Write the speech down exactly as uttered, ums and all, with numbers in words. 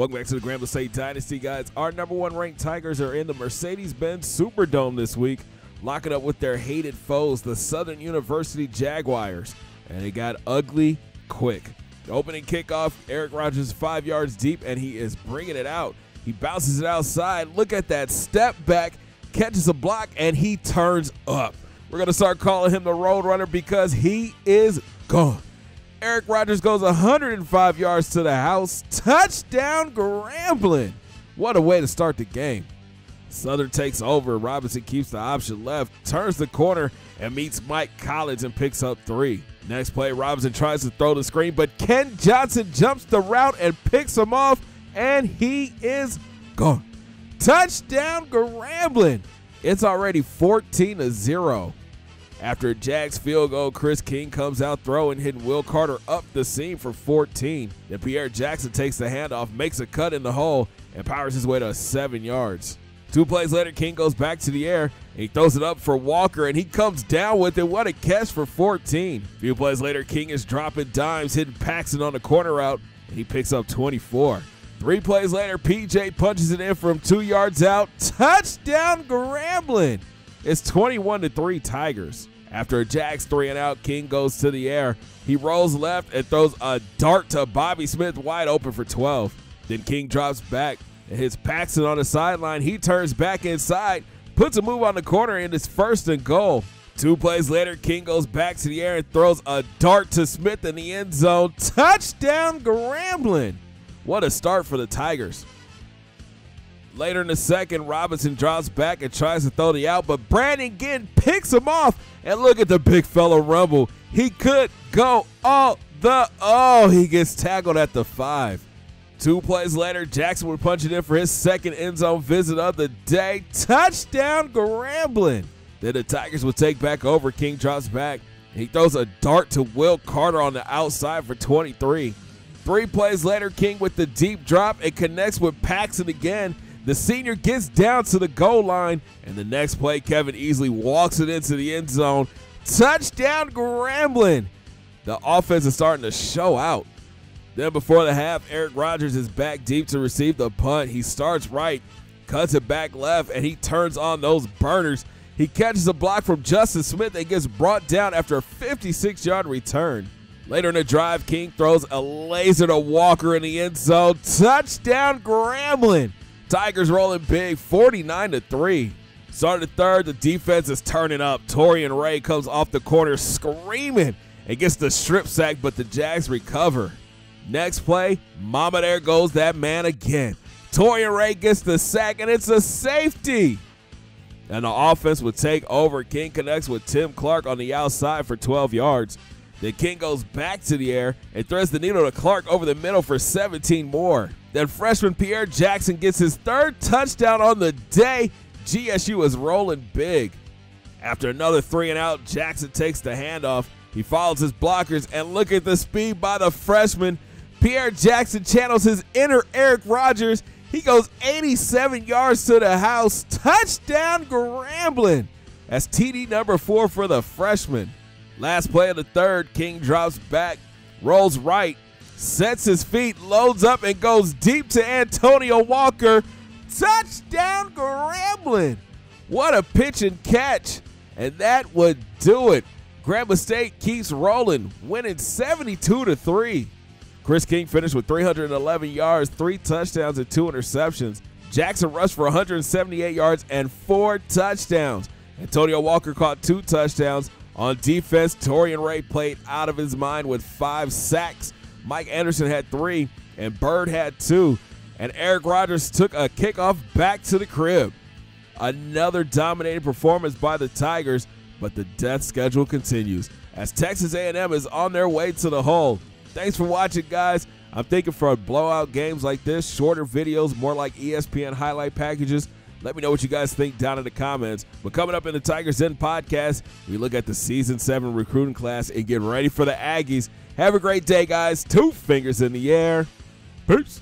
Welcome back to the Grambling State Dynasty, guys. Our number one ranked Tigers are in the Mercedes-Benz Superdome this week, locking up with their hated foes, the Southern University Jaguars, and it got ugly quick. The opening kickoff, Eric Rogers five yards deep, and he is bringing it out. He bounces it outside. Look at that step back, catches a block, and he turns up. We're going to start calling him the Road Runner because he is gone. Eric Rogers goes one hundred five yards to the house. Touchdown Grambling. What a way to start the game. Southern takes over. Robinson keeps the option left, turns the corner, and meets Mike Collins and picks up three. Next play, Robinson tries to throw the screen, but Ken Johnson jumps the route and picks him off, and he is gone. Touchdown Grambling. It's already fourteen to zero. After Jags field goal, Chris King comes out throwing, hitting Will Carter up the seam for fourteen. Then Pierre Jackson takes the handoff, makes a cut in the hole, and powers his way to seven yards. Two plays later, King goes back to the air, and he throws it up for Walker, and he comes down with it. What a catch for fourteen. A few plays later, King is dropping dimes, hitting Paxton on the corner route, and he picks up twenty-four. Three plays later, P J punches it in from two yards out. Touchdown Grambling. It's twenty-one to three Tigers. After a Jags three and out, King goes to the air. He rolls left and throws a dart to Bobby Smith wide open for twelve. Then King drops back and hits Paxton on the sideline. He turns back inside, puts a move on the corner, and it's first and goal. Two plays later, King goes back to the air and throws a dart to Smith in the end zone. Touchdown Grambling. What a start for the Tigers. Later in the second, Robinson drops back and tries to throw the out, but Brandon Ginn picks him off, and look at the big fella rumble. He could go all the, oh, he gets tackled at the five. Two plays later, Jackson would punch it in for his second end zone visit of the day. Touchdown Grambling. Then the Tigers would take back over. King drops back. He throws a dart to Will Carter on the outside for twenty-three. Three plays later, King with the deep drop and connects with Paxton again. The senior gets down to the goal line, and the next play, Kevin Easley walks it into the end zone. Touchdown Grambling. The offense is starting to show out. Then before the half, Eric Rogers is back deep to receive the punt. He starts right, cuts it back left, and he turns on those burners. He catches a block from Justin Smith and gets brought down after a fifty-six yard return. Later in the drive, King throws a laser to Walker in the end zone. Touchdown Grambling. Tigers rolling big, forty-nine to three. Start of the third, the defense is turning up. Torian Ray comes off the corner screaming and gets the strip sack, but the Jags recover. Next play, mama, there goes that man again. Torian Ray gets the sack, and it's a safety. And the offense would take over. King connects with Tim Clark on the outside for twelve yards. Then King goes back to the air and threads the needle to Clark over the middle for seventeen more. Then freshman Pierre Jackson gets his third touchdown on the day. G S U is rolling big. After another three and out, Jackson takes the handoff. He follows his blockers, and look at the speed by the freshman. Pierre Jackson channels his inner Eric Rogers. He goes eighty-seven yards to the house. Touchdown Grambling. That's T D number four for the freshman. Last play of the third, King drops back, rolls right, sets his feet, loads up, and goes deep to Antonio Walker. Touchdown Grambling. What a pitch and catch. And that would do it. Grambling State keeps rolling, winning seventy-two to three. Chris King finished with three hundred eleven yards, three touchdowns, and two interceptions. Jackson rushed for one hundred seventy-eight yards and four touchdowns. Antonio Walker caught two touchdowns. On defense, Torian Ray played out of his mind with five sacks. Mike Anderson had three, and Bird had two. And Eric Rogers took a kickoff back to the crib. Another dominating performance by the Tigers, but the death schedule continues as Texas A and M is on their way to the hole. Thanks for watching, guys. I'm thinking for blowout games like this, shorter videos, more like E S P N highlight packages. Let me know what you guys think down in the comments. But coming up in the Tigers Den podcast, we look at the Season seven recruiting class and get ready for the Aggies. Have a great day, guys. Two fingers in the air. Peace.